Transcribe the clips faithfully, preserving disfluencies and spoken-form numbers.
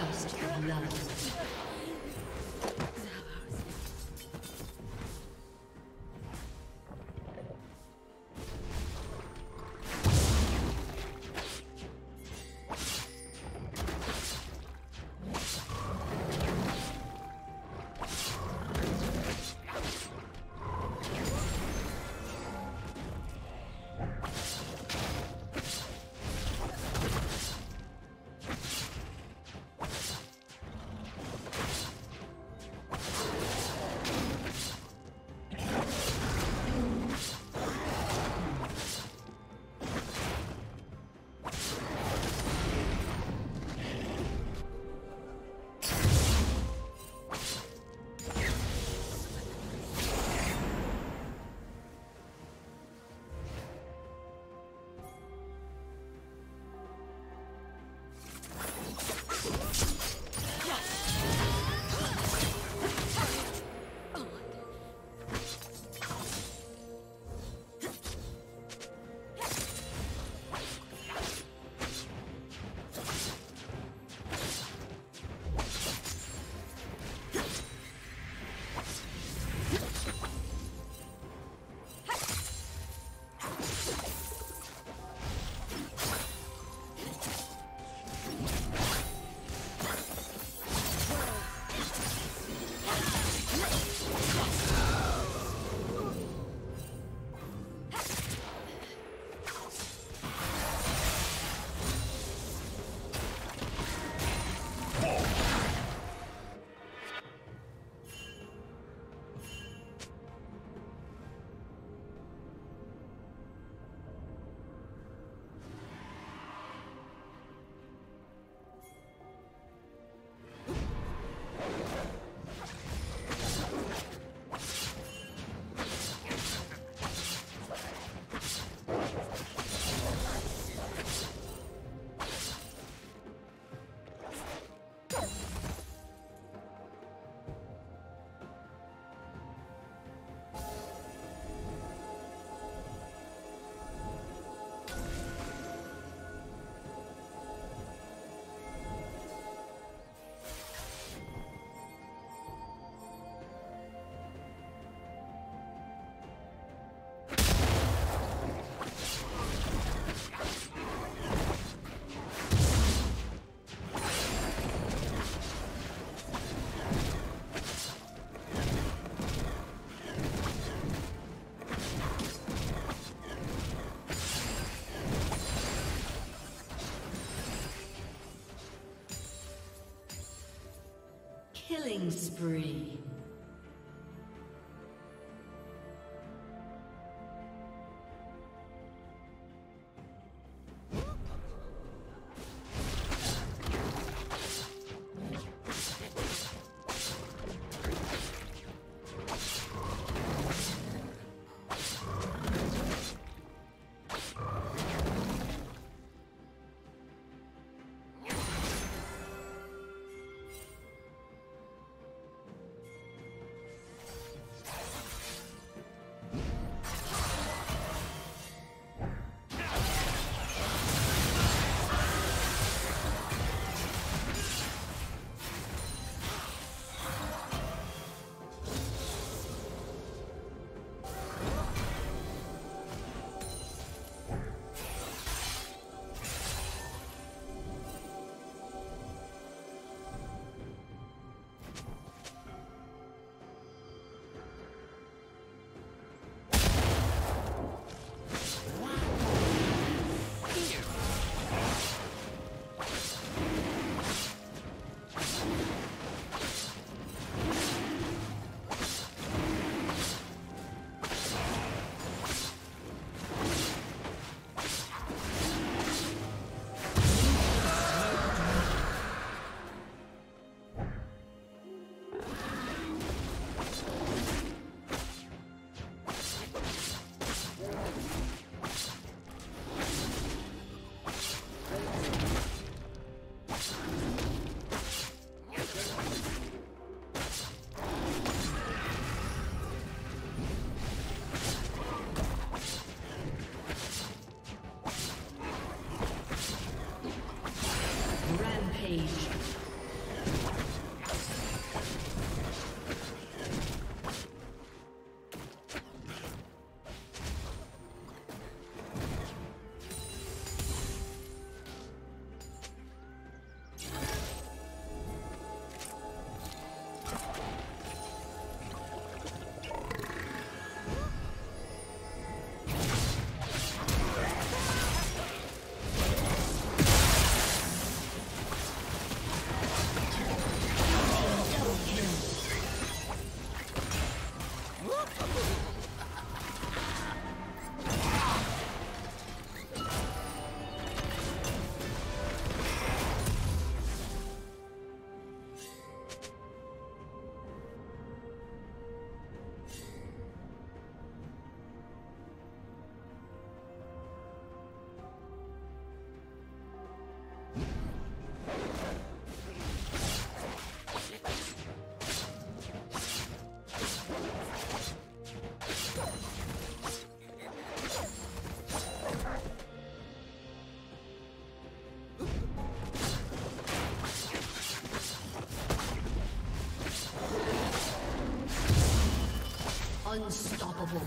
First love. Killing spree. unstoppable.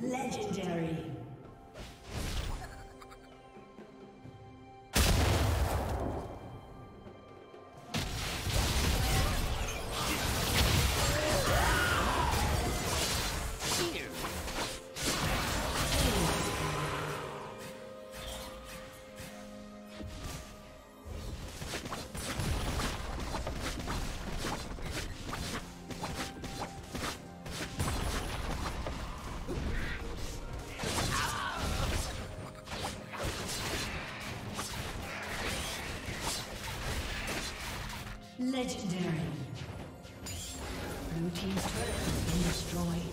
Legendary. Legendary. Blue team's turret has been destroyed.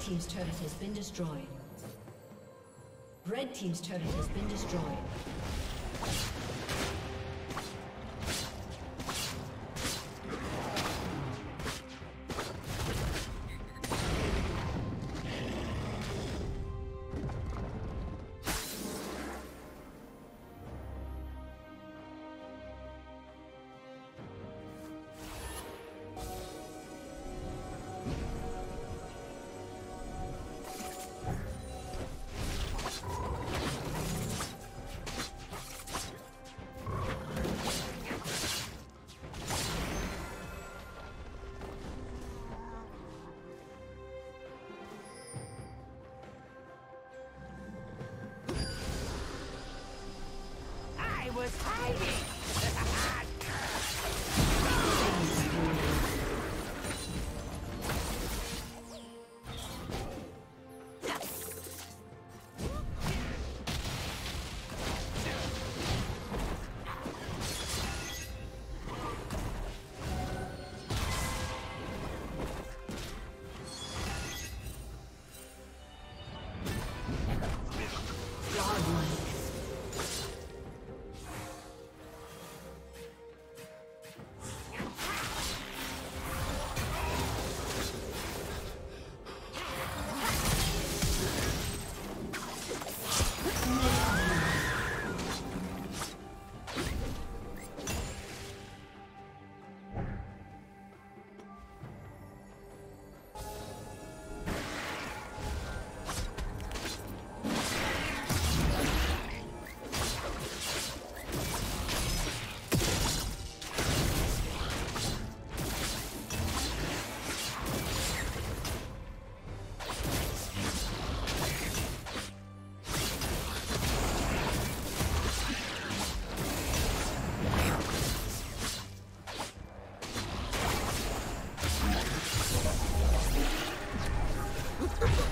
Red team's turret has been destroyed. Red team's turret has been destroyed. Was hiding!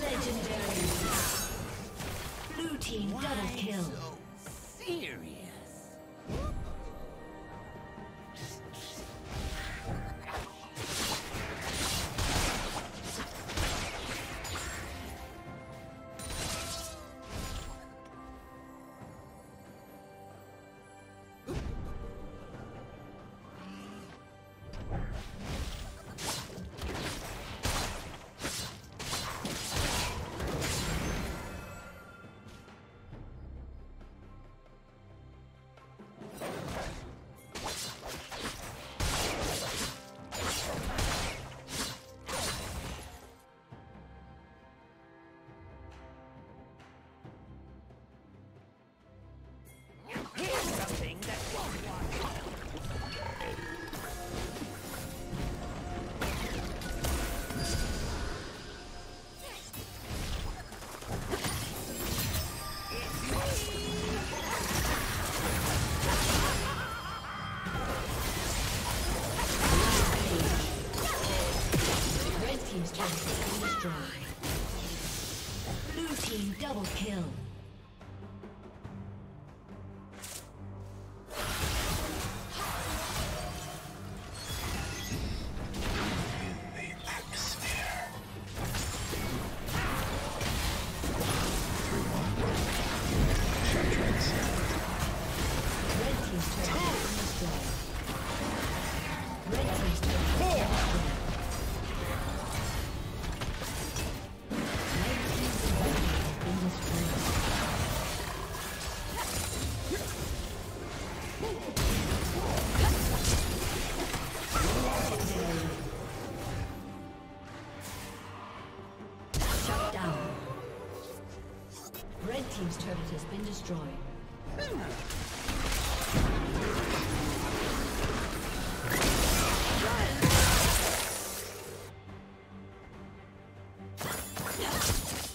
Legendary. Blue team Why double kill. So serious. Double kill. Team's turret has been destroyed. Run. Shut down.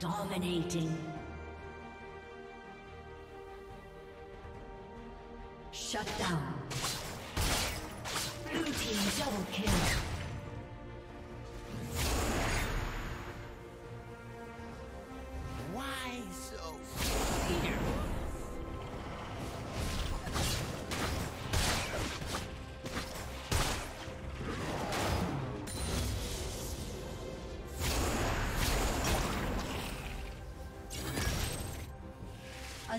Dominating. Shut down. Blue team double kill. Why so fierce? A